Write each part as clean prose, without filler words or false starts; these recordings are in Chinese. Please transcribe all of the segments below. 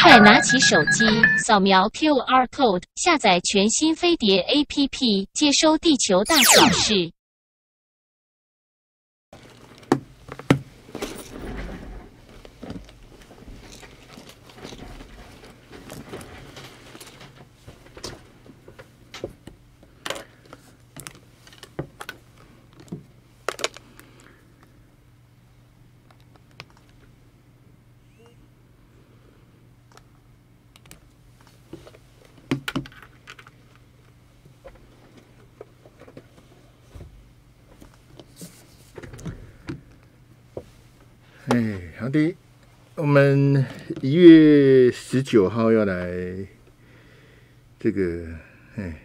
快拿起手机，扫描 QR code， 下载全新飞碟 APP， 接收地球大小事。哎，好的，我们1月19号要来这个哎，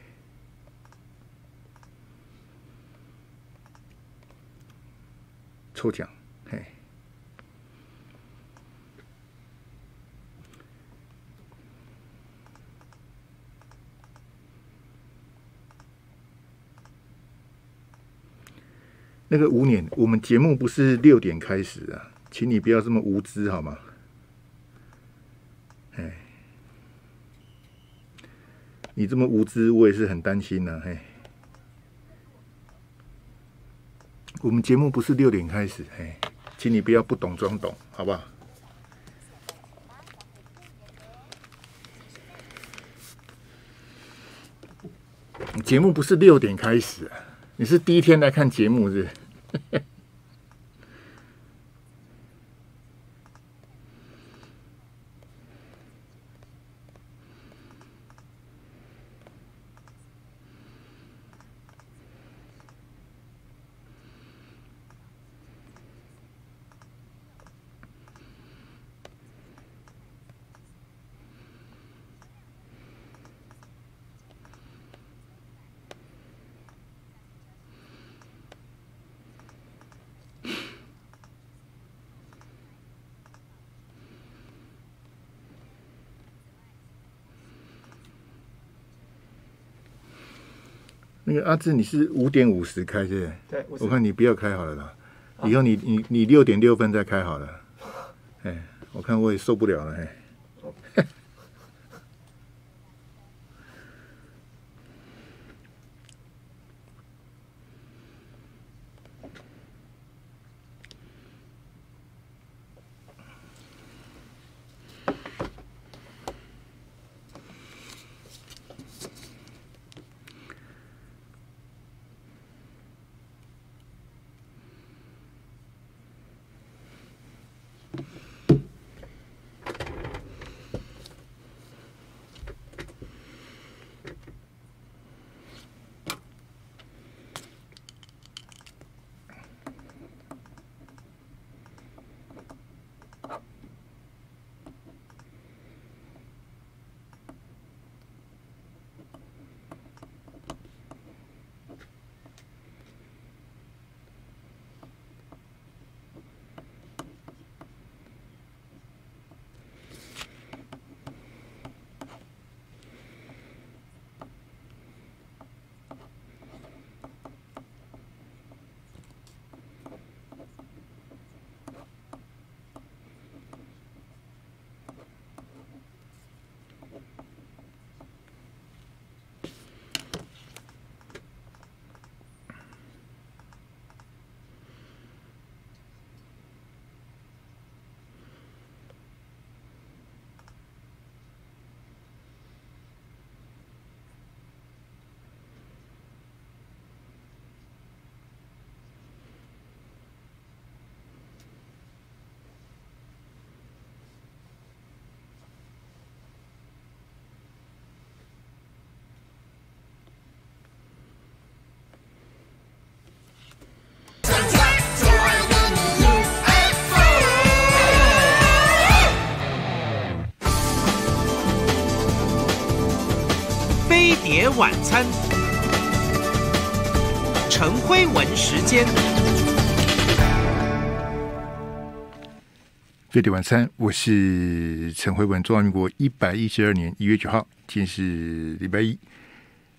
抽奖，哎，那个5年，我们节目不是6点开始啊。 请你不要这么无知好吗？哎，你这么无知，我也是很担心呢、啊。哎，我们节目不是6点开始，哎，请你不要不懂装懂，好不好？节目不是6点开始、啊，你是第一天来看节目是不是？那个阿志，你是5点50开是不是？对，我看你不要开好了啦，啊、以后你6点6分再开好了。哎、欸，我看我也受不了了哎。欸、野晚餐，陈辉文时间。飞碟晚餐，我是陈辉文。中华民国112年1月9号，今天是礼拜一。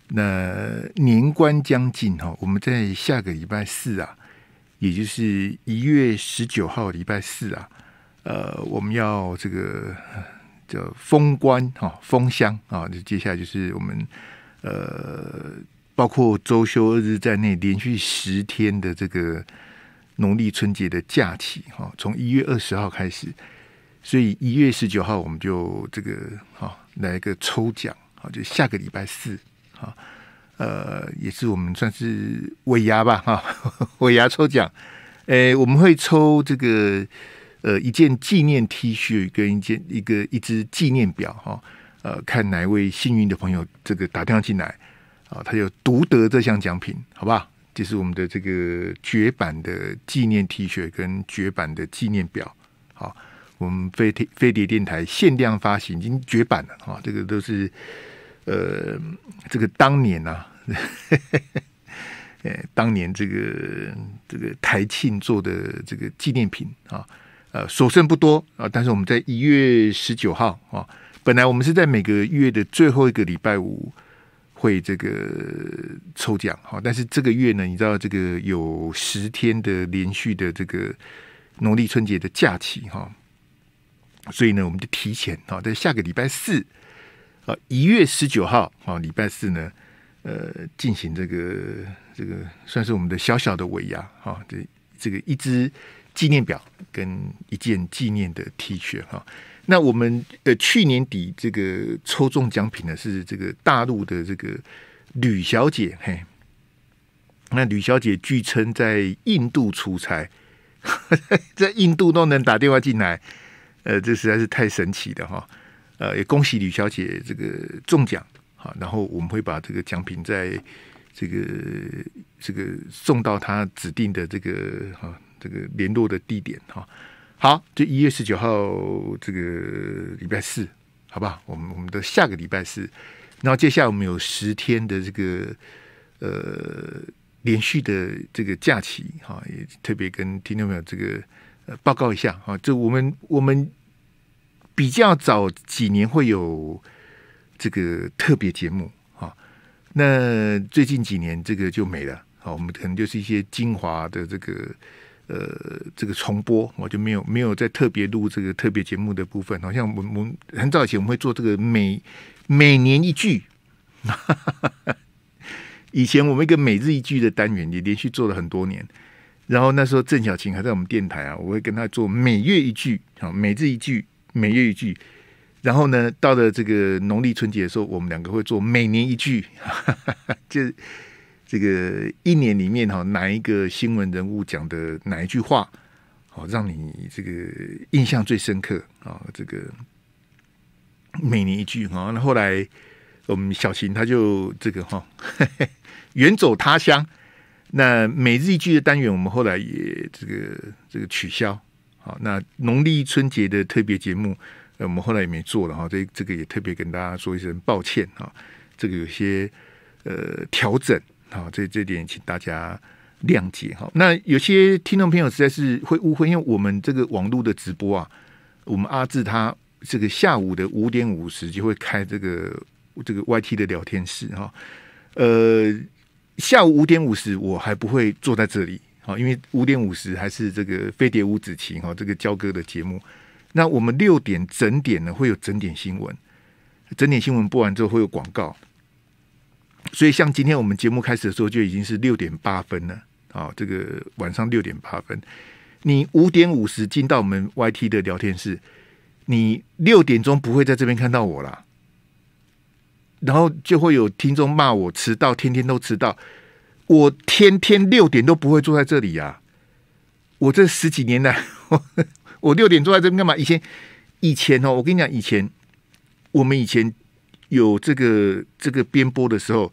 那年关将近哈，我们在下个礼拜四啊，也就是1月19号礼拜四啊，我们要这个。叫封关哈，封箱啊，就接下来就是我们包括周休二日在内，连续10天的这个农历春节的假期哈，从1月20号开始，所以1月19号我们就这个哈来一个抽奖，好，就下个礼拜4啊，也是我们算是尾牙吧哈，尾牙抽奖，我们会抽这个一件纪念 T 恤跟一只纪念表哈，看哪位幸运的朋友这个打电话进来啊，他就独得这项奖品，好不好？这是我们的这个绝版的纪念 T 恤跟绝版的纪念表，好，我们飞碟电台限量发行，已经绝版了啊，这个都是这个当年啊呵呵当年这个台庆做的这个纪念品啊。所剩不多啊，但是我们在1月19号啊，本来我们是在每个月的最后一个礼拜五会这个抽奖哈，但是这个月呢，你知道这个有10天的连续的这个农历春节的假期哈，所以呢，我们就提前啊，在下个礼拜4啊，1月19号啊，礼拜4呢，进行这个算是我们的小小的尾牙哈，这个一支纪念表跟一件纪念的 T 恤哈，那我们去年底这个抽中奖品呢是这个大陆的这个吕小姐嘿，那吕小姐据称在印度出差，在印度都能打电话进来，这实在是太神奇了哈，也恭喜吕小姐这个中奖哈，然后我们会把这个奖品在这个送到她指定的这个哈。这个联络的地点哈，好，就1月19号这个礼拜4，好不好？我们的下个礼拜4，然后接下来我们有10天的这个连续的这个假期哈，也特别跟听众朋友这个报告一下哈，就我们比较早几年会有这个特别节目哈，那最近几年这个就没了，好，我们可能就是一些精华的这个。这个重播我就没有再特别录这个特别节目的部分，好像我们很早以前我们会做这个每年一句，以前我们一个每日一句的单元也连续做了很多年，然后那时候郑晓晴还在我们电台啊，我会跟她做每月一句，每日一句，每月一句，然后呢到了这个农历春节的时候，我们两个会做每年一句，就是这个一年里面哈，哪一个新闻人物讲的哪一句话，好让你这个印象最深刻啊？这个每年一句哈。那后来我们小琴他就这个哈，远走他乡。那每日一句的单元，我们后来也这个取消。好，那农历春节的特别节目，我们后来也没做了哈。这个也特别跟大家说一声抱歉啊。这个有些调整。好，这点请大家谅解哈。那有些听众朋友实在是会误会，因为我们这个网络的直播啊，我们阿志他这个下午的5点50就会开这个 YT 的聊天室哈。下午5点50我还不会坐在这里，好，因为5点50还是这个飞碟五子棋哈这个交割的节目。那我们6点整点呢会有整点新闻，整点新闻播完之后会有广告。所以，像今天我们节目开始的时候，就已经是6点8分了。啊、哦，这个晚上6点8分，你5点50进到我们 YT 的聊天室，你6点钟不会在这边看到我啦。然后就会有听众骂我迟到，天天都迟到，我天天6点都不会坐在这里啊。我这10几年来，我6点坐在这边干嘛？以前哦，我跟你讲，我们以前。有这个编播的时候，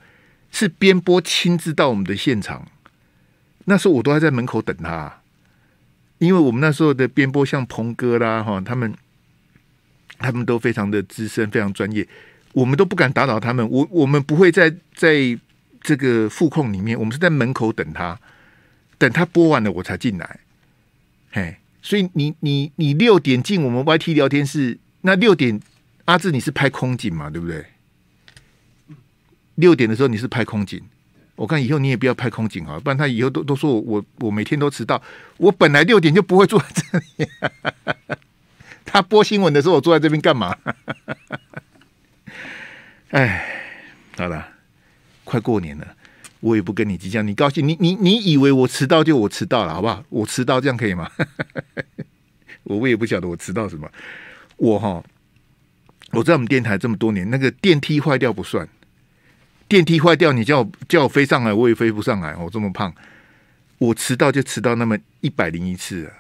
是编播亲自到我们的现场。那时候我都还在门口等他、啊，因为我们那时候的编播像鹏哥啦哈，他们都非常的资深，非常专业，我们都不敢打扰他们。我们不会在这个副控里面，我们是在门口等他，等他播完了我才进来。嘿，所以你6点进我们 YT 聊天室，那6点。阿志，你是拍空景嘛？对不对？6点的时候你是拍空景，我看以后你也不要拍空景啊，不然他以后都说我每天都迟到。我本来6点就不会坐在这里，他播新闻的时候，我坐在这边干嘛？哎，好了，快过年了，我也不跟你计较。你高兴，你以为我迟到就我迟到了，好不好？我迟到这样可以吗？我也不晓得我迟到什么。我在我们电台这么多年，那个电梯坏掉不算。电梯坏掉，你叫我飞上来，我也飞不上来。我这么胖，我迟到就迟到那么101次啊，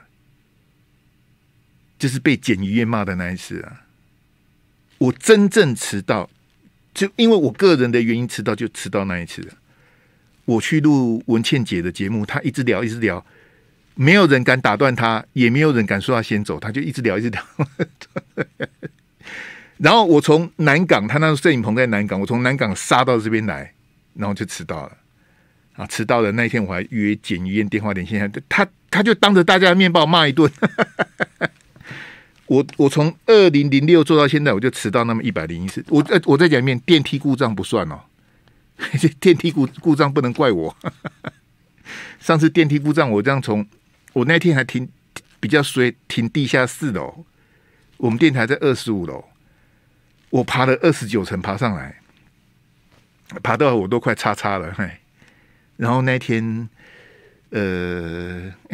就是被检鱼宴骂的那一次啊。我真正迟到，就因为我个人的原因迟到，就迟到那一次啊。我去录文倩姐的节目，她一直聊，没有人敢打断她，也没有人敢说她先走，她就一直聊。然后我从南港，他那时候摄影棚在南港，我从南港杀到这边来，然后就迟到了啊！迟到了那一天，我还约简鱼宴电话连线，他就当着大家的面把我骂一顿。我从2006做到现在，我就迟到那么101次。我再讲一遍，电梯故障不算哦，电梯故障不能怪我。上次电梯故障，我这样从我那天还停比较衰，停地下4楼，我们电台在25楼。我爬了29层，爬上来，爬到我都快叉了。然后那天，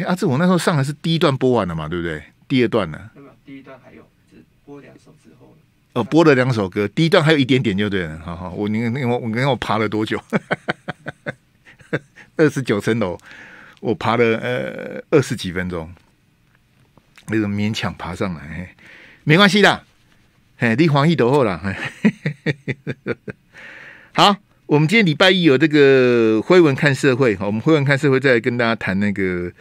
阿志，我那时候上来是第一段播完了嘛，对不对？第二段呢？第一段还有，只播2首之后了。哦，播了2首歌，第一段还有一点点就对了。好，我爬了多久？29层楼，我爬了20几分钟，那种勉强爬上来，没关系的。哎，你欢喜就好啦。好，我们今天礼拜一有这个辉文看社会，我们辉文看社会再来跟大家谈那个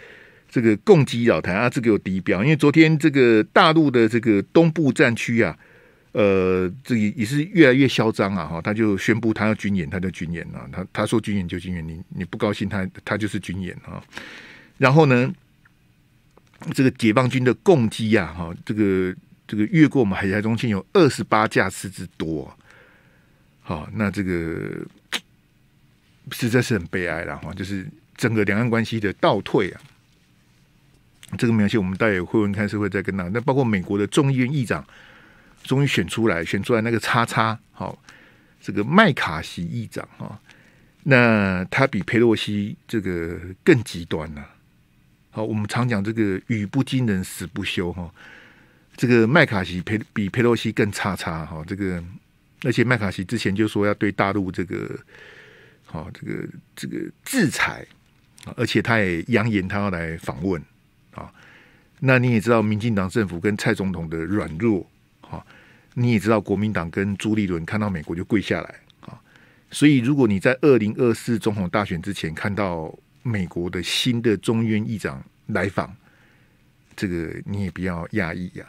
这个共机扰台啊，这个有低标，因为昨天这个大陆的这个东部战区啊，这也是越来越嚣张啊，哈，他就宣布他要军演，他就军演啊，他说军演就军演，你不高兴他就是军演啊，然后呢，这个解放军的共机啊，哈，这个越过我们海峡中线有28架次之多，好，那这个实在是很悲哀了哈，就是整个两岸关系的倒退啊。这个描写我们待会会文看社会再跟到，那包括美国的众议院议长终于选出来那个XX，好，这个麦卡锡议长哈，那他比佩洛西这个更极端了。好，我们常讲这个语不惊人死不休哈。这个麦卡锡比佩洛西更差哈，这个而且麦卡锡之前就说要对大陆这个好这个制裁，而且他也扬言他要来访问啊。那你也知道民进党政府跟蔡总统的软弱，好，你也知道国民党跟朱立伦看到美国就跪下来啊。所以如果你在2024总统大选之前看到美国的新的众议院议长来访，这个你也不要讶异呀。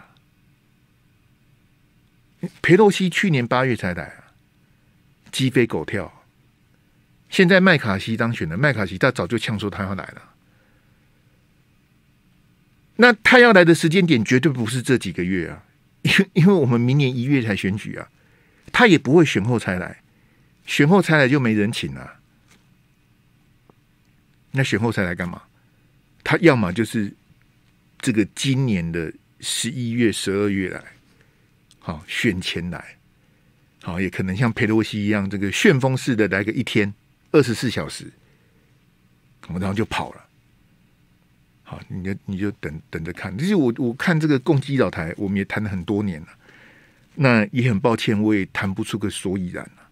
裴洛西去年8月才来啊，鸡飞狗跳。现在麦卡锡当选了，麦卡锡他早就呛说他要来了。那他要来的时间点绝对不是这几个月啊，因为我们明年1月才选举啊，他也不会选后才来，选后才来就没人请了啊。那选后才来干嘛？他要么就是这个今年的11月、12月来。好，选前来，好，也可能像佩洛西一样，这个旋风式的来个1天24小时，我们然后就跑了。好，你就等着看。就是我看这个共机扰台，我们也谈了很多年了，那也很抱歉，我也谈不出个所以然了。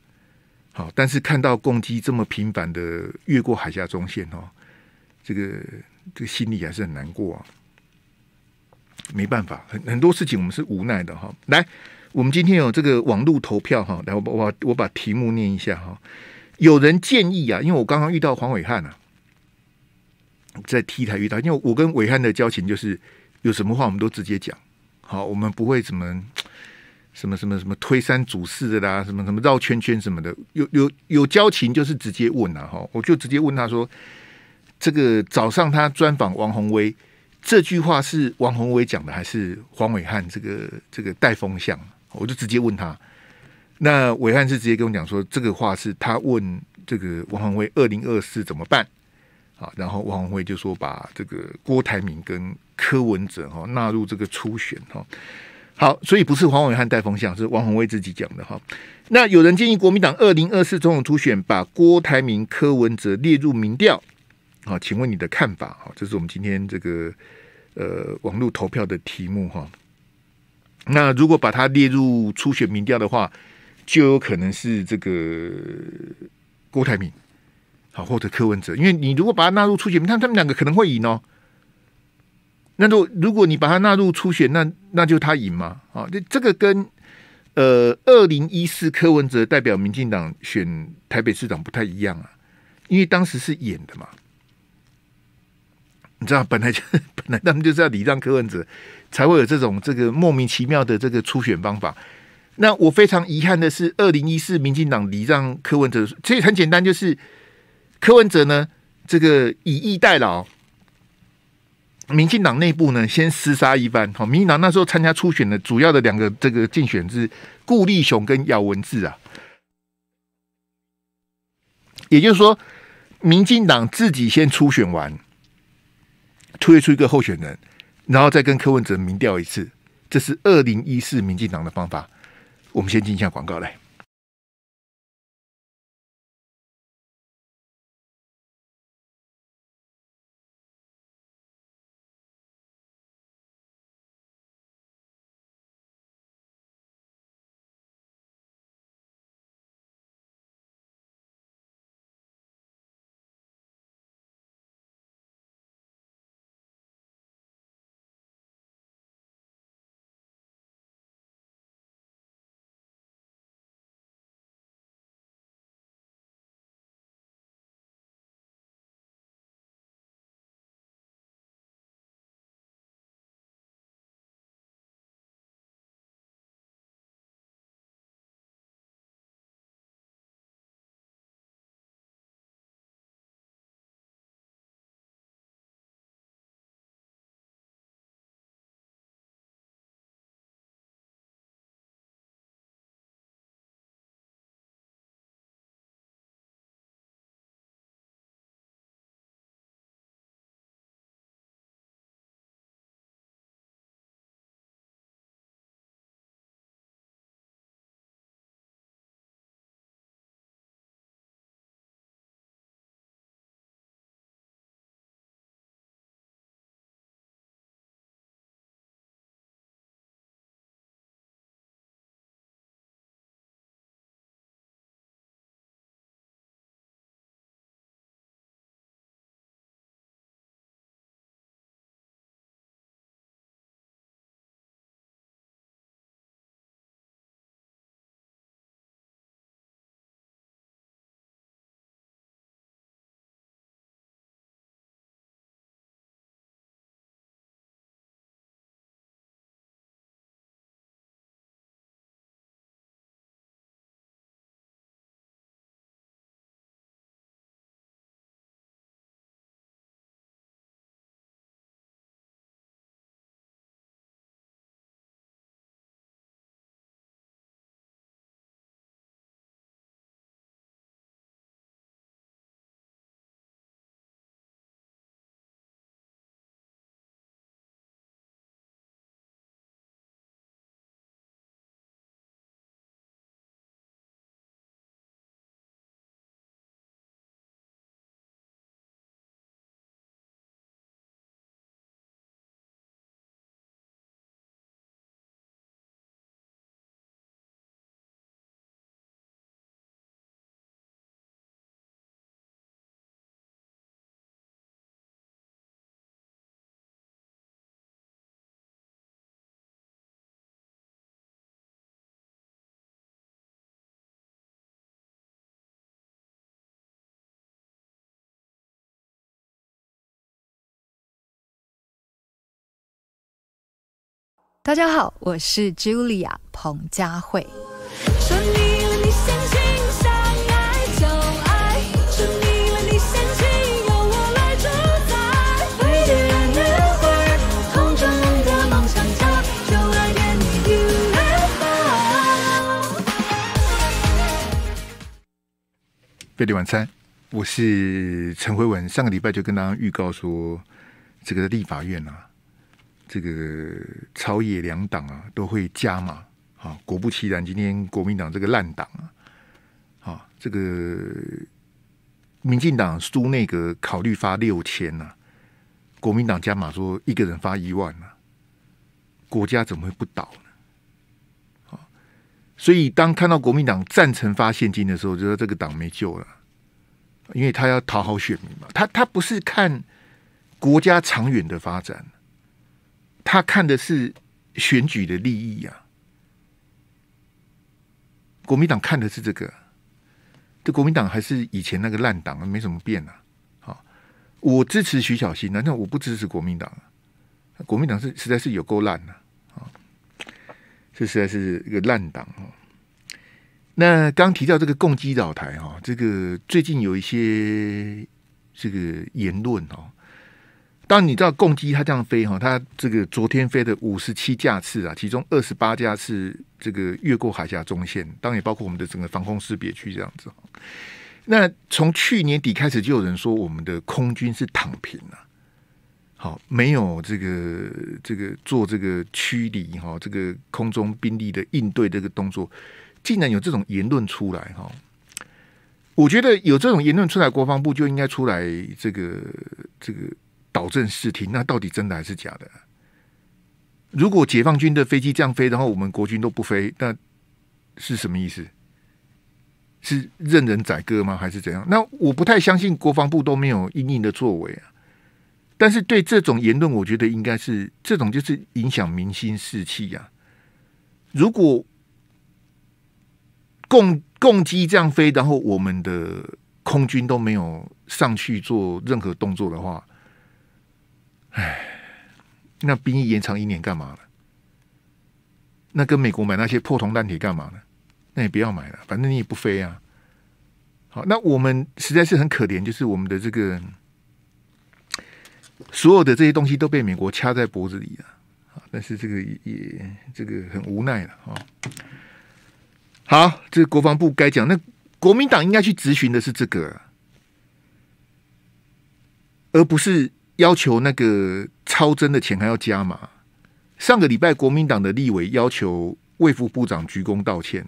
好，但是看到共机这么频繁的越过海峡中线哦，这个心里还是很难过啊。没办法，很多事情我们是无奈的哈。来，我们今天有这个网络投票哈，来我把题目念一下哈。有人建议啊，因为我刚刚遇到黄伟汉啊，在 T 台遇到，因为我跟伟汉的交情就是有什么话我们都直接讲，好，我们不会什么推三阻四的啦，什么绕圈圈什么的，有交情就是直接问啊哈，我就直接问他说，这个早上他专访王宏威。这句话是王宏威讲的还是黄伟汉这个带风向？我就直接问他。那伟汉是直接跟我讲说，这个话是他问这个王宏威2024怎么办啊？然后王宏威就说把这个郭台铭跟柯文哲哈纳入这个初选哈。好，所以不是黄伟汉带风向，是王宏威自己讲的哈。那有人建议国民党2024总统初选把郭台铭、柯文哲列入民调，好，请问你的看法？好，这是我们今天这个网络投票的题目哈。那如果把它列入初选民调的话，就有可能是这个郭台铭，好，或者柯文哲，因为你如果把它纳入初选，他们两个可能会赢哦。那如果你把它纳入初选，那就他赢嘛啊！这个跟2014柯文哲代表民进党选台北市长不太一样啊，因为当时是演的嘛，你知道，本来他们就是要礼让柯文哲，才会有这个莫名其妙的这个初选方法。那我非常遗憾的是，2014民进党礼让柯文哲，所以很简单，就是柯文哲呢，这个以逸待劳。民进党内部呢，先厮杀一番。好，民进党那时候参加初选的主要的两个这个竞选是顾立雄跟姚文智啊。也就是说，民进党自己先初选完，推出一个候选人，然后再跟柯文哲民调一次，这是2014民进党的方法。我们先进一下广告来。大家好，我是 Julia 彭佳慧。说你了你深情相爱就爱，说你了你深情由我来主宰。灰点燃的花空中的梦想家，就来点你 UFO。 贝利晚餐，我是陈辉文。上个礼拜就跟大家预告说，这个立法院啊，这个朝野两党啊都会加码啊。果不其然，今天国民党这个烂党啊，啊，这个民进党输内阁考虑发6000呐，国民党加码说一个人发10000呐、啊，国家怎么会不倒呢？啊，所以当看到国民党赞成发现金的时候，就说这个党没救了，因为他要讨好选民嘛，他不是看国家长远的发展，他看的是选举的利益啊。国民党看的是这个，这国民党还是以前那个烂党，没什么变啊。好，我支持徐巧芯啊，那我不支持国民党，国民党是实在是有够烂啊，这实在是一个烂党啊。那刚提到这个共机扰台哈，这个最近有一些这个言论哦。当然你知道共机它这样飞哈，它这个昨天飞的57架次啊，其中28架次这个越过海峡中线，当然也包括我们的整个防空识别区这样子。那从去年底开始就有人说我们的空军是躺平了、啊，好，没有这个做这个驱离哈，这个空中兵力的应对这个动作。竟然有这种言论出来哈，我觉得有这种言论出来，国防部就应该出来这个导正视听，那到底真的还是假的？如果解放军的飞机这样飞，然后我们国军都不飞，那是什么意思？是任人宰割吗？还是怎样？那我不太相信国防部都没有因应的作为啊。但是对这种言论，我觉得应该是这种就是影响民心士气啊。如果共机这样飞，然后我们的空军都没有上去做任何动作的话，哎，那兵役延长1年干嘛呢？那跟美国买那些破铜烂铁干嘛呢？那也不要买了，反正你也不飞啊。好，那我们实在是很可怜，就是我们的这个所有的这些东西都被美国掐在脖子里了、啊。但是这个也这个很无奈了啊。好，这是国防部该讲，那国民党应该去质询的是这个，而不是要求那个超征的钱还要加码。上个礼拜国民党的立委要求卫福部长鞠躬道歉，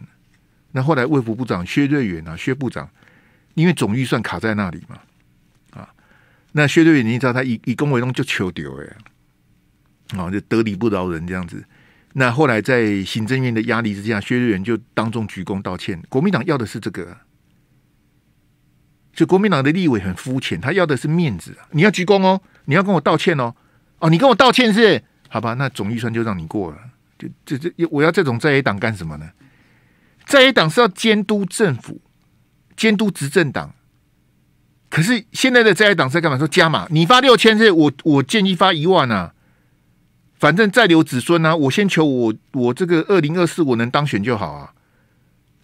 那后来卫福部长薛瑞元啊，薛部长因为总预算卡在那里嘛，啊，那薛瑞元你知道他以公为公就求丢哎，啊，就得理不饶人这样子。那后来在行政院的压力之下，薛瑞元就当众鞠躬道歉。国民党要的是这个，就国民党的立委很肤浅，他要的是面子。你要鞠躬哦，你要跟我道歉哦，哦，你跟我道歉是好吧？那总预算就让你过了。就我要这种在野党干什么呢？在野党是要监督政府、监督执政党。可是现在的在野党在干嘛？说加码，你发6000是，我建议发10000啊。反正再留子孙啊，我先求我这个2024我能当选就好啊。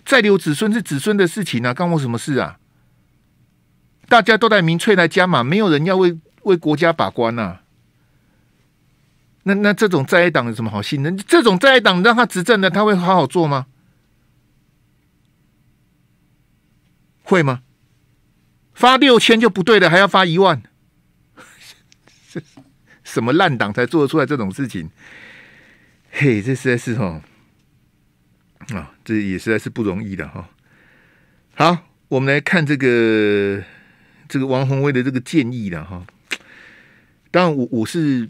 再留子孙是子孙的事情啊，干我什么事啊？大家都来民粹来加码，没有人要为国家把关啊。那这种在野党有什么好信任？这种在野党让他执政的，他会好好做吗？会吗？发6000就不对了，还要发10000。什么烂党才做得出来这种事情？嘿，这实在是这也实在是不容易的哈。好，我们来看这个王宏威的这个建议了哈。当然我是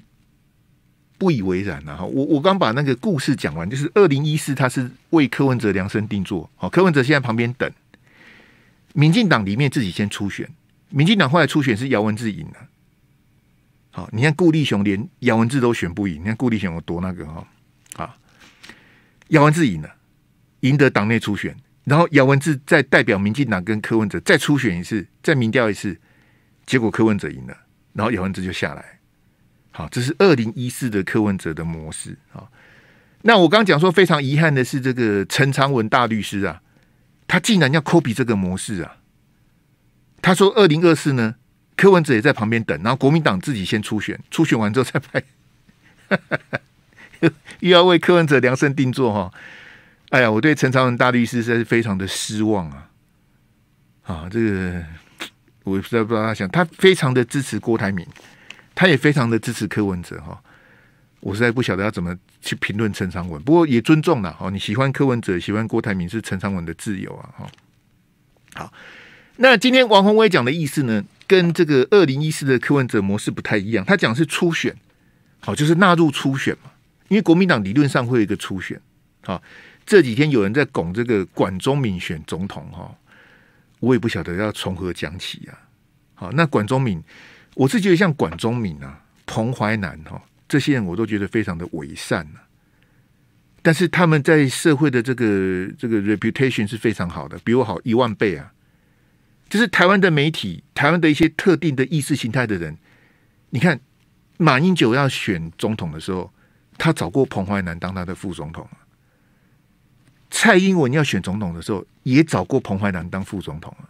不以为然了哈。我刚把那个故事讲完，就是2014他是为柯文哲量身定做，好，柯文哲现在旁边等，民进党里面自己先初选，民进党后来初选是姚文智赢了。好，你看顾立雄连姚文智都选不赢，你看顾立雄有多那个哈、哦、啊！姚文智赢了，赢得党内初选，然后姚文智再代表民进党跟柯文哲再初选一次，再民调一次，结果柯文哲赢了，然后姚文智就下来。好，这是2014的柯文哲的模式啊。那我刚讲说非常遗憾的是，这个陈长文大律师啊，他竟然要 copy 这个模式啊。他说2024呢，柯文哲也在旁边等，然后国民党自己先初选，初选完之后再拍，又要为柯文哲量身定做哈。哎呀，我对陈长文大律师实在是非常的失望啊！啊，这个我不知道他想，他非常的支持郭台铭，他也非常的支持柯文哲哈。我实在不晓得要怎么去评论陈长文，不过也尊重了哦。你喜欢柯文哲，喜欢郭台铭是陈长文的自由啊。好，那今天王宏威讲的意思呢，跟这个2014的柯文哲模式不太一样。他讲是初选，好，就是纳入初选嘛，因为国民党理论上会有一个初选。好，这几天有人在拱这个管中闵选总统哈，我也不晓得要从何讲起啊。好，那管中闵，我是觉得像管中闵啊、彭淮南哈。这些人我都觉得非常的伪善、啊、但是他们在社会的这个 reputation 是非常好的，比我好10000倍啊！就是台湾的媒体，台湾的一些特定的意识形态的人，你看马英九要选总统的时候，他找过彭淮南当他的副总统、啊；蔡英文要选总统的时候，也找过彭淮南当副总统、啊。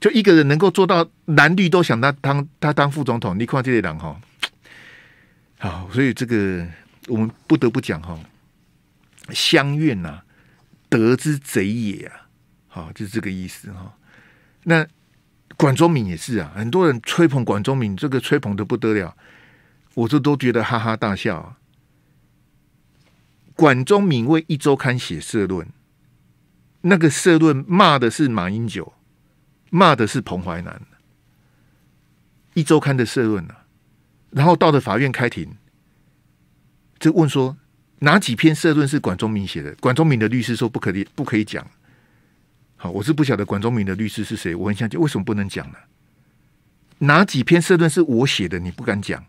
就一个人能够做到蓝绿都想他当副总统，你看这类人哈。好，所以这个我们不得不讲哈、哦，乡愿呐，得之贼也啊，好，就是这个意思哈、哦。那管中闵也是啊，很多人吹捧管中闵，这个吹捧的不得了，我这都觉得哈哈大笑、啊。管中闵为一周刊写社论，那个社论骂的是马英九，骂的是彭淮南，一周刊的社论啊。然后到了法院开庭，就问说哪几篇社论是管中闵写的？管中闵的律师说不可以讲。好，我是不晓得管中闵的律师是谁，我很想就为什么不能讲呢？哪几篇社论是我写的？你不敢讲？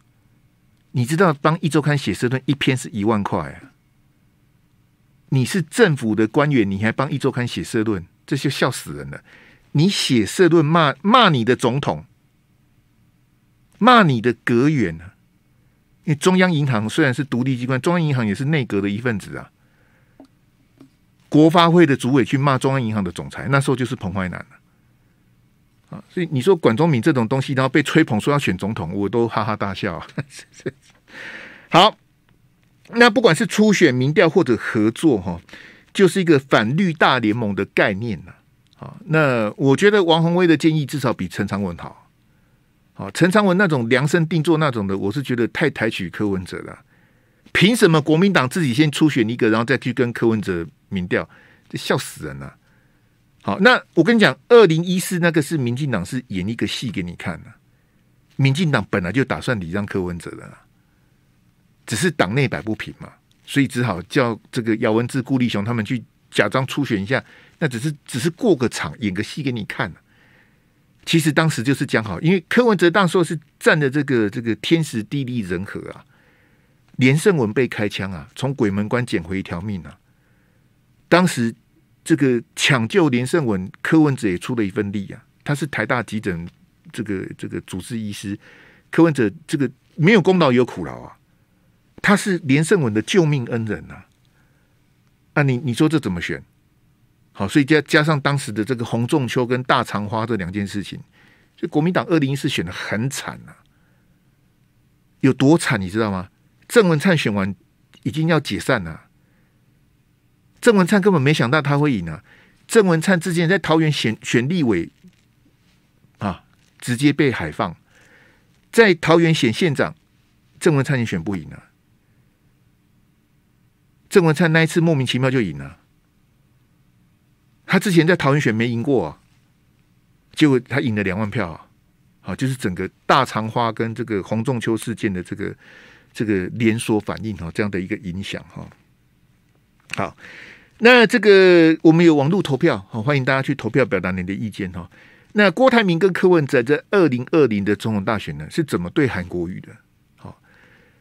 你知道帮一周刊写社论一篇是10000块啊？你是政府的官员，你还帮一周刊写社论，这就笑死人了。你写社论骂你的总统。骂你的阁员啊！因为中央银行虽然是独立机关，中央银行也是内阁的一份子啊。国发会的主委去骂中央银行的总裁，那时候就是彭淮南啊。所以你说管中闵这种东西，然后被吹捧说要选总统，我都哈哈大笑、啊。好，那不管是初选、民调或者合作，哈，就是一个反绿大联盟的概念呐。啊，那我觉得王宏威的建议至少比陈长文好。好，陈长文那种量身定做那种的，我是觉得太抬举柯文哲了。凭什么国民党自己先初选一个，然后再去跟柯文哲民调？这笑死人了。好，那我跟你讲，2014那个是民进党是演一个戏给你看的、啊。民进党本来就打算礼让柯文哲的啦，只是党内摆不平嘛，所以只好叫这个姚文智、顾立雄他们去假装初选一下，那只是过个场，演个戏给你看、啊。其实当时就是讲好，因为柯文哲当时是站的这个天时地利人和啊，连胜文被开枪啊，从鬼门关捡回一条命啊。当时这个抢救连胜文，柯文哲也出了一份力啊，他是台大急诊这个主治医师，柯文哲这个没有功劳有苦劳啊，他是连胜文的救命恩人啊。那、啊、你说这怎么选？好，所以加上当时的这个洪仲丘跟大长花这两件事情，所以国民党2014选的很惨啊，有多惨你知道吗？郑文灿选完已经要解散了，郑文灿根本没想到他会赢啊！郑文灿之前在桃园选立委啊，直接被海放；在桃园选县长，郑文灿也选不赢啊。郑文灿那一次莫名其妙就赢了。他之前在桃园选没赢过、啊，结果他赢了2万票啊！好，就是整个大长花跟这个洪仲丘事件的这个连锁反应哈、啊，这样的一个影响哈、啊。好，那这个我们有网络投票，好、哦，欢迎大家去投票表达你的意见哈、哦。那郭台铭跟柯文哲在2020的总统大选呢，是怎么对韩国瑜的？好、哦，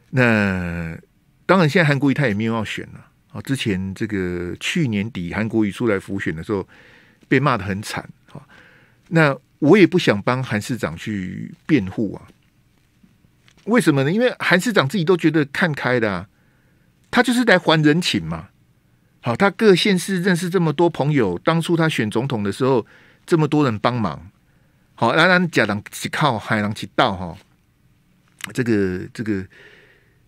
那当然现在韩国瑜他也没有要选了、啊。之前这个去年底韩国瑜出来浮选的时候，被骂得很惨。那我也不想帮韩市长去辩护啊。为什么呢？因为韩市长自己都觉得看开的、啊，他就是来还人情嘛。好，他各县市认识这么多朋友，当初他选总统的时候，这么多人帮忙。好，那咱假人去靠，海人去倒哈。这个，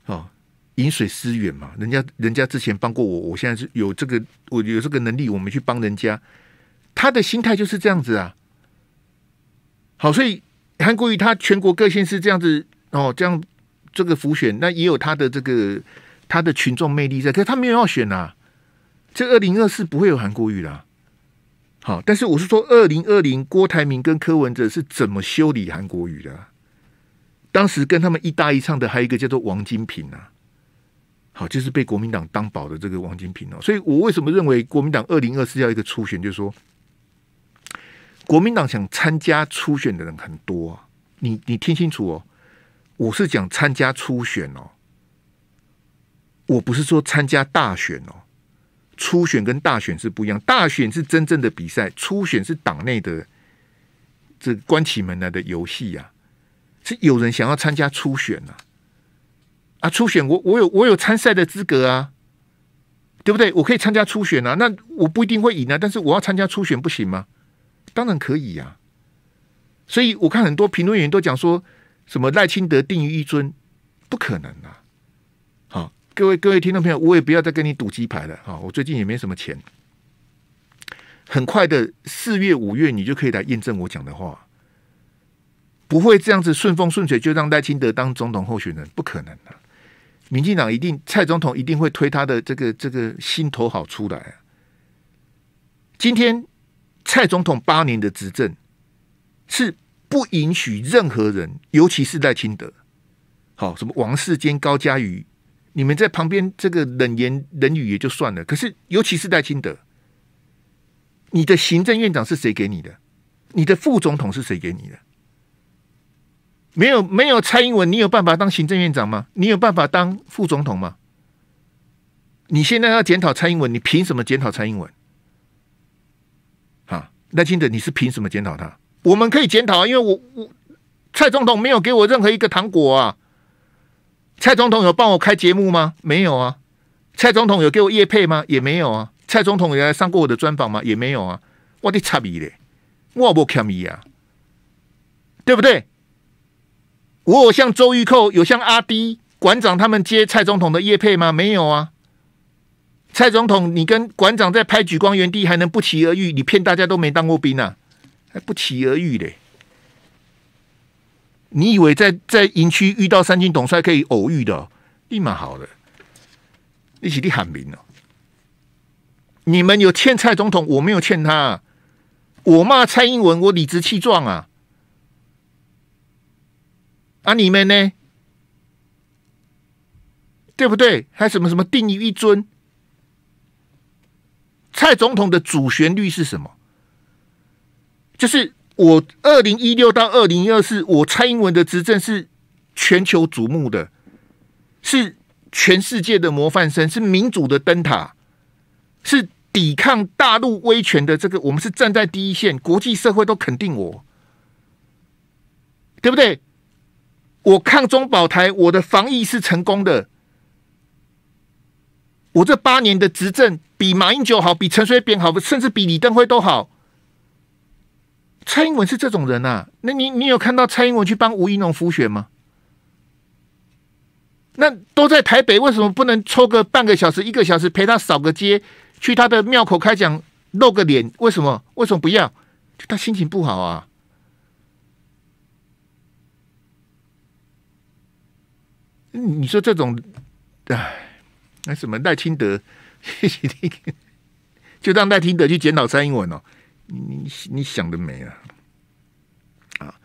哦。饮水思源嘛，人家之前帮过我，我现在是有这个，我有这个能力，我们去帮人家。他的心态就是这样子啊。好，所以韩国瑜他全国各县市这样子哦，这样这个浮选，那也有他的这个他的群众魅力在，可是他没有要选啊。这2024不会有韩国瑜啦。好，但是我是说2020郭台铭跟柯文哲是怎么修理韩国瑜的、啊？当时跟他们一搭一唱的还有一个叫做王金平啊。好，就是被国民党当保的这个王金平哦，所以我为什么认为国民党2024要一个初选，就是说国民党想参加初选的人很多、啊，你听清楚哦，我是讲参加初选哦，我不是说参加大选哦，初选跟大选是不一样，大选是真正的比赛，初选是党内的这关起门来的游戏啊，是有人想要参加初选啊。啊，初选我有参赛的资格啊，对不对？我可以参加初选啊，那我不一定会赢啊，但是我要参加初选不行吗？当然可以啊。所以我看很多评论员都讲说什么赖清德定于一尊，不可能啊！好，各位听众朋友，我也不要再跟你赌鸡排了啊！我最近也没什么钱，很快的4月5月你就可以来验证我讲的话，不会这样子顺风顺水就让赖清德当总统候选人，不可能啊！民进党一定，蔡总统一定会推他的这个心头好出来、啊。今天蔡总统8年的执政是不允许任何人，尤其是赖清德，好什么王世坚、高嘉瑜，你们在旁边这个冷言冷语也就算了，可是尤其是赖清德，你的行政院长是谁给你的？你的副总统是谁给你的？没有蔡英文，你有办法当行政院长吗？你有办法当副总统吗？你现在要检讨蔡英文，你凭什么检讨蔡英文？啊，赖清德，你是凭什么检讨他？我们可以检讨啊，因为我蔡总统没有给我任何一个糖果啊。蔡总统有帮我开节目吗？没有啊。蔡总统有给我业配吗？也没有啊。蔡总统有来上过我的专访吗？也没有啊。我的差别嘞，我不欠伊啊，对不对？我有像周玉蔻、有像阿滴馆长他们接蔡总统的业配吗？没有啊。蔡总统，你跟馆长在拍《举光原地》还能不期而遇？你骗大家都没当过兵啊！还不期而遇嘞！你以为在营区遇到三军统帅可以偶遇的、哦？立马好了，一起立喊名了、哦。你们有欠蔡总统，我没有欠他、啊。我骂蔡英文，我理直气壮啊！啊，你们呢？对不对？还什么什么定于一尊？蔡总统的主旋律是什么？就是我2016到2024，我蔡英文的执政是全球瞩目的，是全世界的模范生，是民主的灯塔，是抵抗大陆威权的这个，我们是站在第一线，国际社会都肯定我，对不对？我抗中保台，我的防疫是成功的，我这8年的执政比马英九好，比陈水扁好，甚至比李登辉都好。蔡英文是这种人啊，那你有看到蔡英文去帮吴怡农辅选吗？那都在台北，为什么不能抽个半个小时、1个小时陪他扫个街，去他的庙口开讲露个脸？为什么不要？就他心情不好啊。你说这种，哎，那什么赖清德，就让赖清德去检讨蔡英文哦。你想得美啊！啊，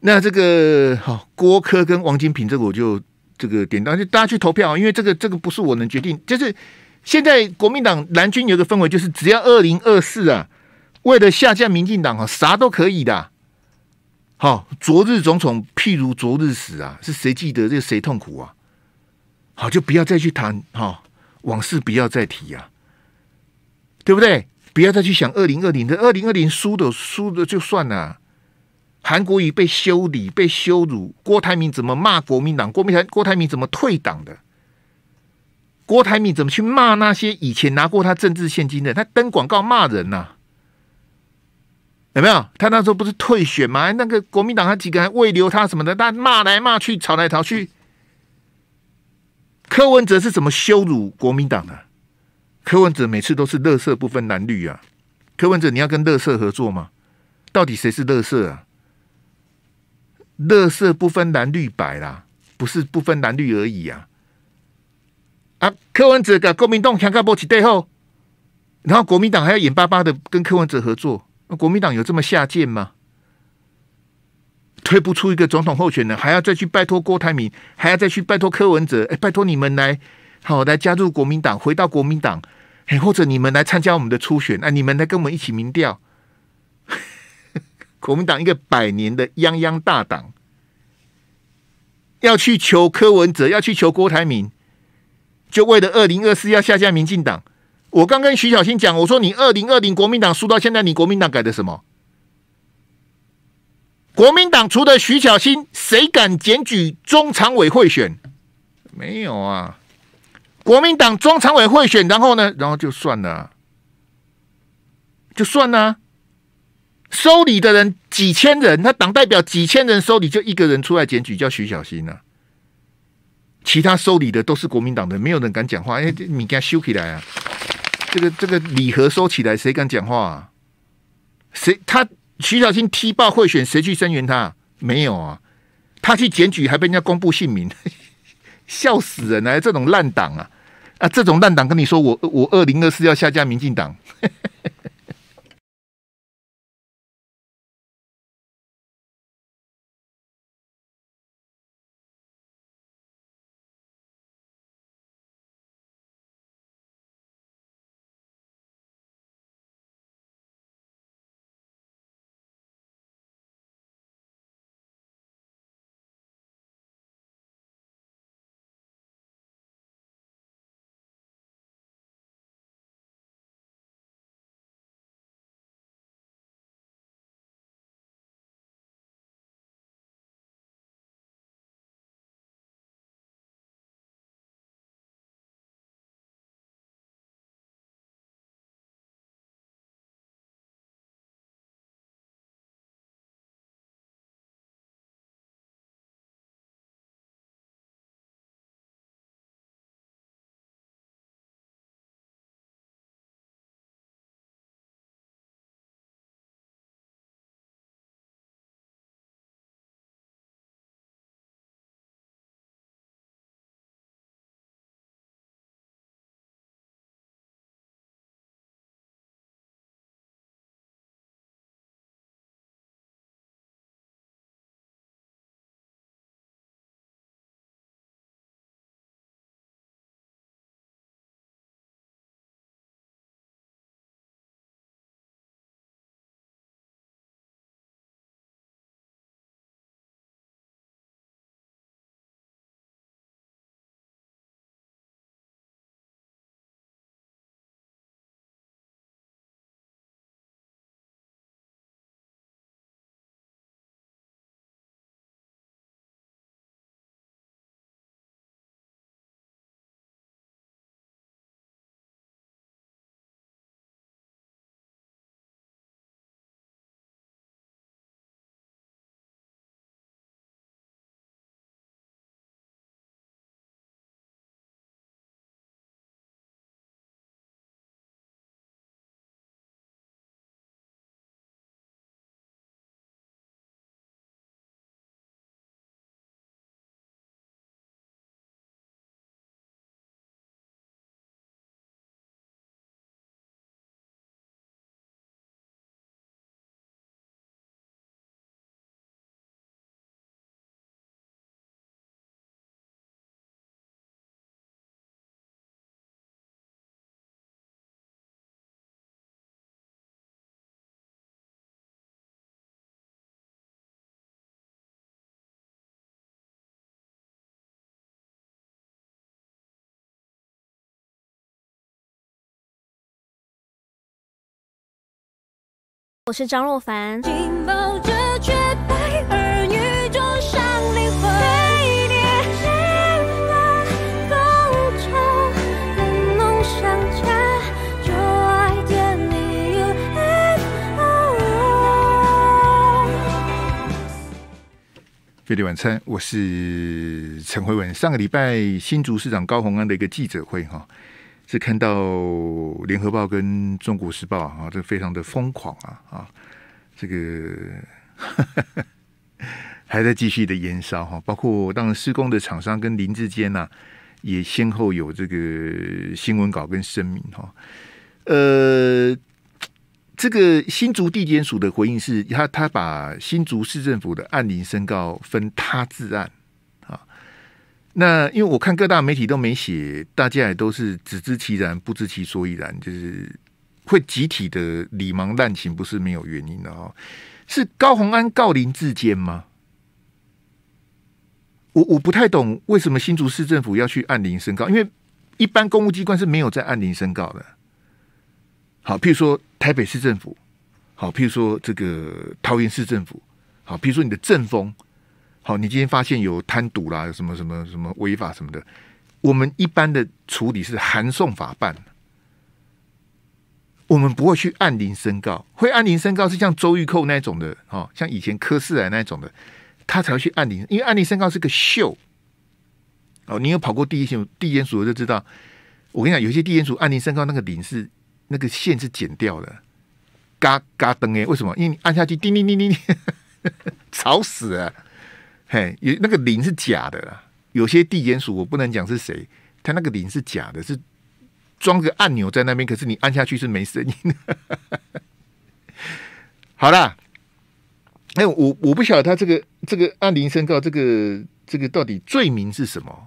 那这个好、哦，郭柯跟王金平这个我就这个点到，就大家去投票、啊，因为这个不是我能决定。就是现在国民党蓝军有个氛围，就是只要2024啊，为了下架民进党啊，啥都可以的。好、哦，昨日种种，譬如昨日死啊，是谁记得这谁痛苦啊？好，就不要再去谈哈、哦，往事不要再提啊，对不对？不要再去想2020的2020输的就算了。韩国瑜被修理、被羞辱，郭台铭怎么骂国民党？郭台铭怎么退党的？郭台铭怎么去骂那些以前拿过他政治现金的？他登广告骂人呐、啊，有没有？他那时候不是退选吗？那个国民党他几个人慰留他什么的，他骂来骂去，吵来吵去。柯文哲是怎么羞辱国民党的、啊？柯文哲每次都是垃圾不分蓝绿啊！柯文哲，你要跟垃圾合作吗？到底谁是垃圾啊？垃圾不分蓝绿白啦，不是不分蓝绿而已啊！啊，柯文哲跟国民党强干部起对后，然后国民党还要眼巴巴的跟柯文哲合作，那国民党有这么下贱吗？推不出一个总统候选人，还要再去拜托郭台铭，还要再去拜托柯文哲，哎，拜托你们来加入国民党，回到国民党，哎，或者你们来参加我们的初选，啊，你们来跟我们一起民调。国民党一个100年的泱泱大党，要去求柯文哲，要去求郭台铭，就为了2024要下架民进党。我刚跟徐小新讲，我说你2020国民党输到现在，你国民党改的什么？国民党除了徐小新，谁敢检举中常委贿选？没有啊！国民党中常委贿选，然后呢？然后就算了、啊，就算了、啊。收礼的人几千人，他党代表几千人收礼，就一个人出来检举，叫徐小新啊。其他收礼的都是国民党的，没有人敢讲话，因为你给他收起来啊。这个礼盒收起来，谁敢讲话、啊？徐小新踢爆贿选，谁去声援他？没有啊，他去检举还被人家公布姓名，笑死人了、啊！这种烂党啊，啊，这种烂党跟你说我2024要下架民进党。我是张若凡。飞碟晚餐，我是陈慧文。上个礼拜新竹市长高虹安的一个记者会哈。是看到联合报跟中国时报啊，这非常的疯狂啊！这个还在继续的延烧哈，包括当然施工的厂商跟林之间呐，也先后有这个新闻稿跟声明哈。这个新竹地检署的回应是，他把新竹市政府的案龄申告分他治案啊。那因为我看各大媒体都没写，大家也都是只知其然不知其所以然，就是会集体的理盲滥情不是没有原因的哈。是高虹安告林智坚吗？我不太懂为什么新竹市政府要去按铃申告，因为一般公务机关是没有在按铃申告的。好，譬如说台北市政府，好，譬如说这个桃园市政府，好，譬如说你的政风，好，你今天发现有贪渎啦，有什么什么什么违法什么的，我们一般的处理是函送法办，我们不会去按铃申告，会按铃申告是像周玉蔻那种的，哦，像以前柯世来那种的。他才会去按铃，因为按铃申告是个秀哦。你有跑过地检署我就知道。我跟你讲，有些地检署按铃申告那个铃是那个线是剪掉的，嘎嘎噔哎，为什么？因为你按下去，叮叮叮叮叮，吵死了。嘿，有那个铃是假的啦。有些地检署我不能讲是谁，他那个铃是假的，是装个按钮在那边，可是你按下去是没声音的。好啦。哎，我不晓得他这个按铃申告这个到底罪名是什么？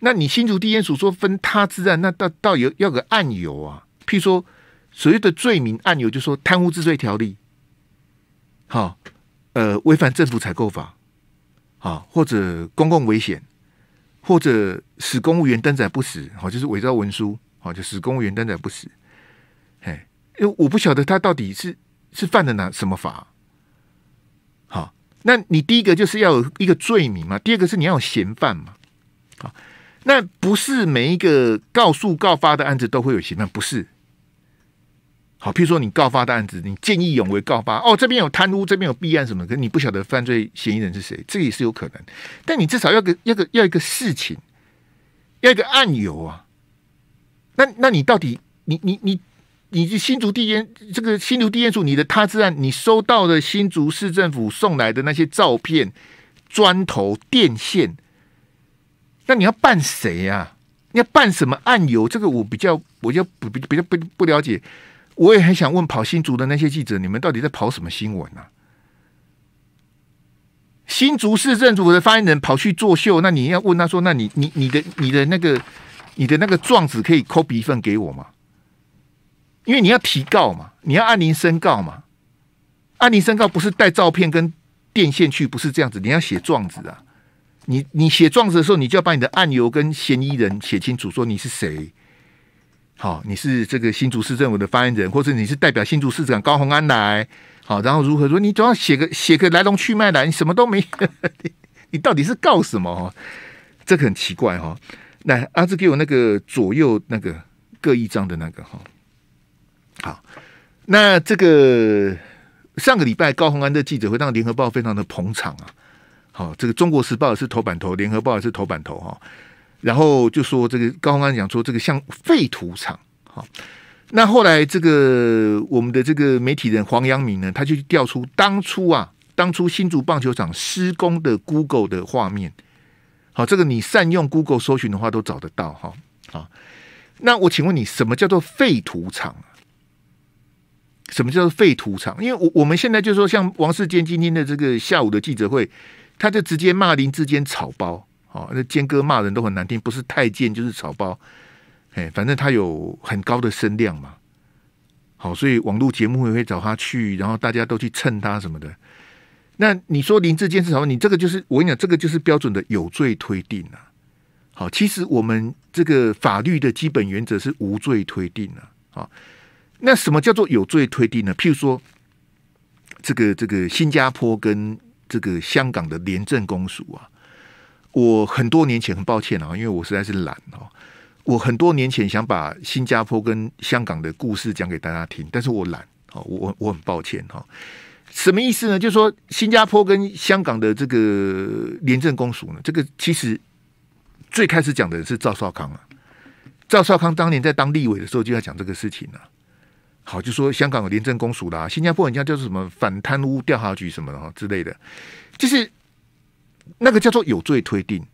那你新竹地检署说分他治案，那到有要个案由啊？譬如说所谓的罪名案由，就说贪污治罪条例，好，违反政府采购法，好，或者公共危险，或者使公务员登载不实，好，就是伪造文书，好，就使公务员登载不实。哎，因为我不晓得他到底是犯了什么法？好，那你第一个就是要有一个罪名嘛，第二个是你要有嫌犯嘛。好，那不是每一个告诉告发的案子都会有嫌犯，不是。好，譬如说你告发的案子，你见义勇为告发，哦，这边有贪污，这边有弊案什么，可是你不晓得犯罪嫌疑人是谁，这也是有可能。但你至少要一个事情，要一个案由啊。那你到底你新竹地检署，你的他治案，你收到的新竹市政府送来的那些照片、砖头、电线，那你要办谁啊？你要办什么案由？这个我比较不了解。我也很想问跑新竹的那些记者，你们到底在跑什么新闻啊？新竹市政府的发言人跑去作秀，那你要问他说，那你的那个状子可以 copy 一份给我吗？因为你要提告嘛，你要按铃申告嘛，按铃申告不是带照片跟电线去，不是这样子，你要写状子啊。你写状子的时候，你就要把你的案由跟嫌疑人写清楚，说你是谁。好，你是这个新竹市政府的发言人，或者你是代表新竹市长高虹安来。好，然后如何说，你总要写个来龙去脉来，你什么都没，你到底是告什么？哦，这个很奇怪哈。来，阿志给我那个左右那个各一张的那个哈。好，那这个上个礼拜高虹安的记者会让联合报非常的捧场啊。好，这个中国时报也是头版头，联合报也是头版头哈。然后就说这个高虹安讲说这个像废土场。好，那后来这个我们的这个媒体人黄阳明呢，他就调出当初新竹棒球场施工的 Google 的画面。好，这个你善用 Google 搜寻的话都找得到哈。好，那我请问你，什么叫做废土场？什么叫做废土场？因为我们现在就说，像王世坚今天的这个下午的记者会，他就直接骂林智坚草包，哦，那坚哥骂人都很难听，不是太监就是草包，哎，反正他有很高的声量嘛，好，所以网络节目也会找他去，然后大家都去蹭他什么的。那你说林智坚是草包，你这个就是我跟你讲，这个就是标准的有罪推定啊。好，其实我们这个法律的基本原则是无罪推定啊，好。那什么叫做有罪推定呢？譬如说，这个新加坡跟这个香港的廉政公署啊，我很多年前，很抱歉啊，因为我实在是懒哦，我很多年前想把新加坡跟香港的故事讲给大家听，但是我懒哦，我很抱歉哈。什么意思呢？就是说，新加坡跟香港的这个廉政公署呢，这个其实最开始讲的是赵少康啊，赵少康当年在当立委的时候就要讲这个事情啊。好，就说香港有廉政公署啦，新加坡人家叫做什么反贪污调查局什么的之类的，就是那个叫做有罪推定，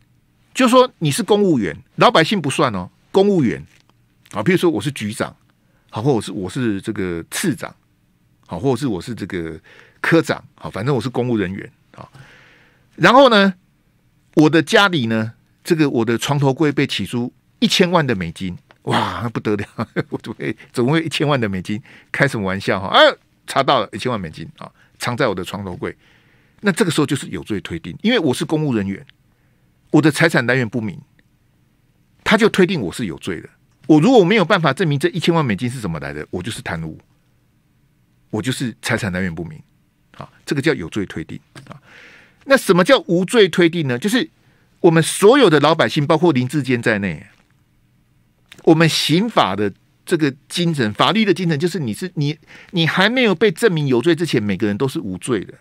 就是说你是公务员，老百姓不算哦，公务员啊，比如说我是局长，好，或者我是这个次长，好，或者是我是这个科长，好，反正我是公务人员啊。然后呢，我的家里呢，这个我的床头柜被起诉1000万的美金。哇，不得了！我总会1000万的美金，开什么玩笑哈？啊，查到了1000万美金啊，藏在我的床头柜。那这个时候就是有罪推定，因为我是公务人员，我的财产来源不明，他就推定我是有罪的。我如果没有办法证明这1000万美金是怎么来的，我就是贪污，我就是财产来源不明啊，这个叫有罪推定啊。那什么叫无罪推定呢？就是我们所有的老百姓，包括林志坚在内。我们刑法的这个精神，法律的精神就是你还没有被证明有罪之前，每个人都是无罪的，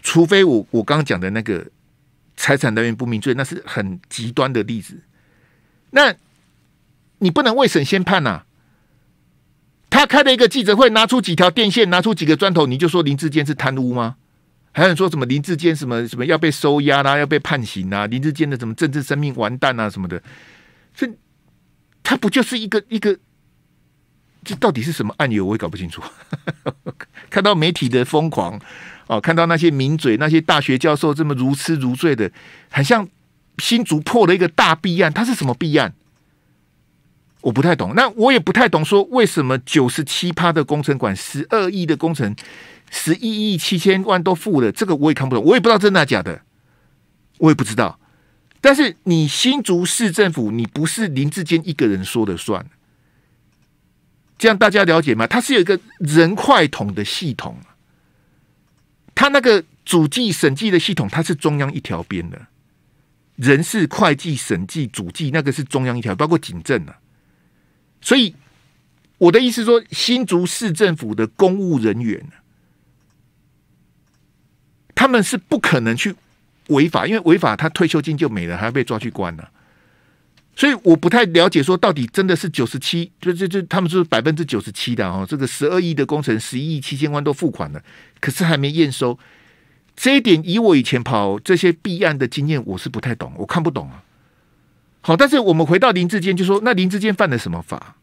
除非我刚刚讲的那个财产来源不明罪，那是很极端的例子。那你不能未审先判啊！他开了一个记者会，拿出几条电线，拿出几个砖头，你就说林志坚是贪污吗？还有人说什么林志坚什么要被收押啦、啊，要被判刑啦、啊，林志坚的什么政治生命完蛋啊什么的，这。他不就是一个，这到底是什么案由？我也搞不清楚。看到媒体的疯狂哦，看到那些名嘴、那些大学教授这么如痴如醉的，很像新竹破了一个大弊案。它是什么弊案？我不太懂。那我也不太懂，说为什么97%的工程款、12亿的工程、11亿7千万都付了，这个我也看不懂，我也不知道真的假的，我也不知道。但是你新竹市政府，你不是林志坚一个人说了算，这样大家了解吗？它是有一个人快统的系统，它那个主计审计的系统，它是中央一条边的，人事、会计、审计、主计那个是中央一条，包括警政啊。所以我的意思说，新竹市政府的公务人员，他们是不可能去。违法，因为违法他退休金就没了，还要被抓去关了、啊。所以我不太了解，说到底真的是97%，他们说97%的哦，这个12亿的工程11亿7千万都付款了，可是还没验收。这一点以我以前跑这些弊案的经验，我是不太懂，我看不懂啊。好，但是我们回到林志坚，就说那林志坚犯了什么法？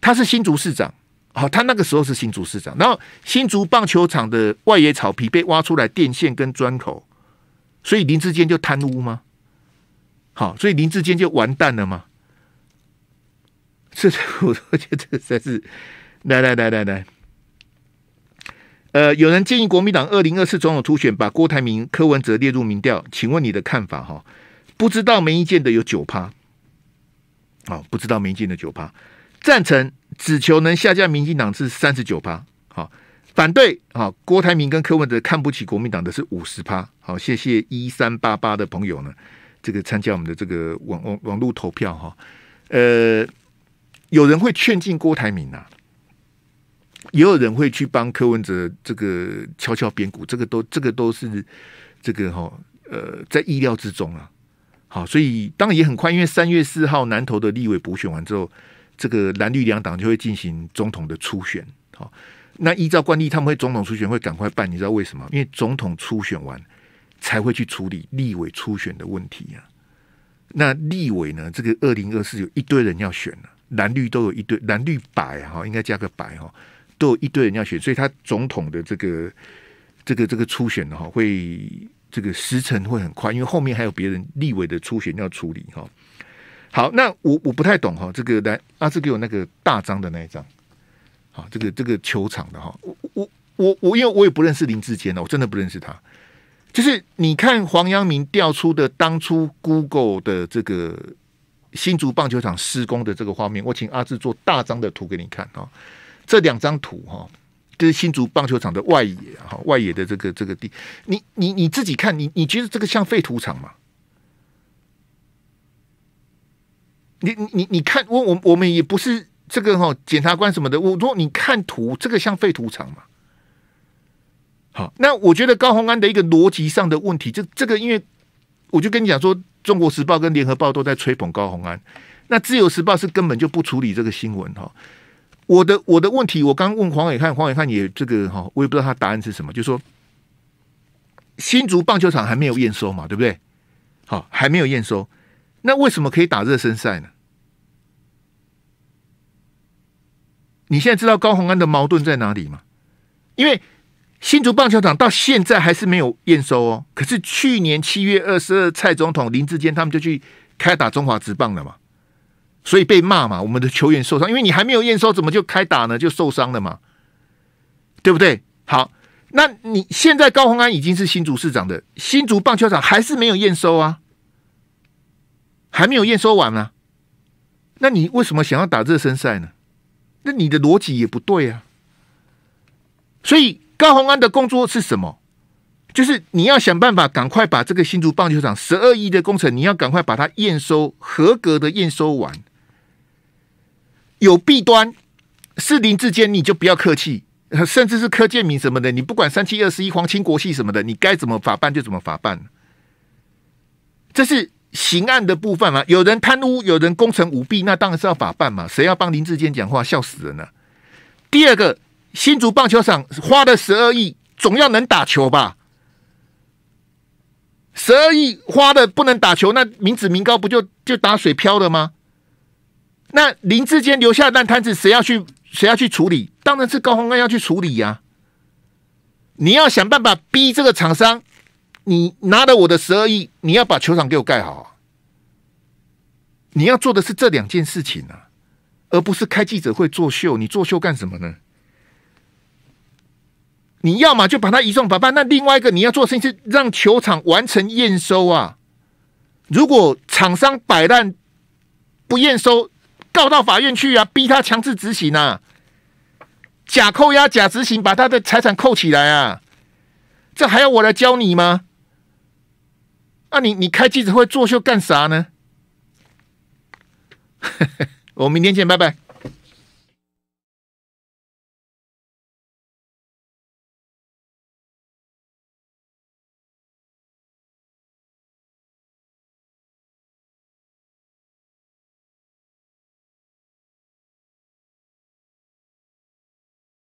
他是新竹市长。好，他那个时候是新竹市长，然后新竹棒球场的外野草皮被挖出来电线跟砖头，所以林志坚就贪污吗？好，所以林志坚就完蛋了吗？这我觉得这才是，来，有人建议国民党2024总统初选把郭台铭、柯文哲列入民调，请问你的看法？哈，不知道没意见的有9%，好，不知道没意见的9%。赞成只求能下架民进党是39%，好，反对啊、哦，郭台铭跟柯文哲看不起国民党的是50%，好，谢谢1388的朋友呢，这个参加我们的这个网络投票哈、哦，有人会劝进郭台铭啊，也有人会去帮柯文哲这个敲敲边鼓，这个都是这个哈、哦，在意料之中啊，好，所以当然也很快，因为3月4号南投的立委补选完之后。这个蓝绿两党就会进行总统的初选，好，那依照惯例，他们会总统初选会赶快办，你知道为什么？因为总统初选完才会去处理立委初选的问题啊。那立委呢？这个2024有一堆人要选了、啊，蓝绿都有一堆，蓝绿白哈，应该加个白哈，都有一堆人要选，所以他总统的这个初选哈，会这个时程会很快，因为后面还有别人立委的初选要处理哈。好，那我不太懂哈，这个来阿志给我那个大张的那一张，好，这个球场的哈，我因为我也不认识林志坚了，我真的不认识他。就是你看黄阳明调出的当初 Google 的这个新竹棒球场施工的这个画面，我请阿志做大张的图给你看啊。这2张图哈，就是新竹棒球场的外野哈，外野的这个地，你自己看，你觉得这个像废土场吗？你看我们也不是这个哈、哦、检察官什么的，我说你看图，这个像废土场嘛。好，那我觉得高虹安的一个逻辑上的问题，这个因为我就跟你讲说，《中国时报》跟《联合报》都在吹捧高虹安，那自由时报是根本就不处理这个新闻哈。我的问题，我刚问黄伟汉，黄伟汉也这个哈，我也不知道他答案是什么，就说新竹棒球场还没有验收嘛，对不对？好，还没有验收，那为什么可以打热身赛呢？你现在知道高虹安的矛盾在哪里吗？因为新竹棒球场到现在还是没有验收哦，可是去年7月22日，蔡总统、林志坚他们就去开打中华职棒了嘛，所以被骂嘛，我们的球员受伤，因为你还没有验收，怎么就开打呢？就受伤了嘛，对不对？好，那你现在高虹安已经是新竹市长的，新竹棒球场还是没有验收啊，还没有验收完啊，那你为什么想要打热身赛呢？那你的逻辑也不对啊，所以高虹安的工作是什么？就是你要想办法赶快把这个新竹棒球场12亿的工程，你要赶快把它验收合格的验收完。有弊端是林志坚，你就不要客气，甚至是柯建铭什么的，你不管3721皇亲国戚什么的，你该怎么法办就怎么法办。这是刑案的部分嘛，有人贪污，有人工程舞弊，那当然是要法办嘛，谁要帮林志坚讲话？笑死人了。第二个，新竹棒球场花了12亿，总要能打球吧？12亿花的不能打球，那民脂民膏不就打水漂了吗？那林志坚留下烂摊子，谁要去处理？当然是高虹安要去处理呀、啊。你要想办法逼这个厂商，你拿了我的12亿，你要把球场给我盖好、啊。你要做的是这两件事情啊，而不是开记者会作秀。你作秀干什么呢？你要嘛就把它移送法办，那另外一个你要做的事情是让球场完成验收啊。如果厂商摆烂不验收，告到法院去啊，逼他强制执行啊，假扣押假执行，把他的财产扣起来啊。这还要我来教你吗？啊，你开记者会作秀干啥呢？我们明天见，拜拜。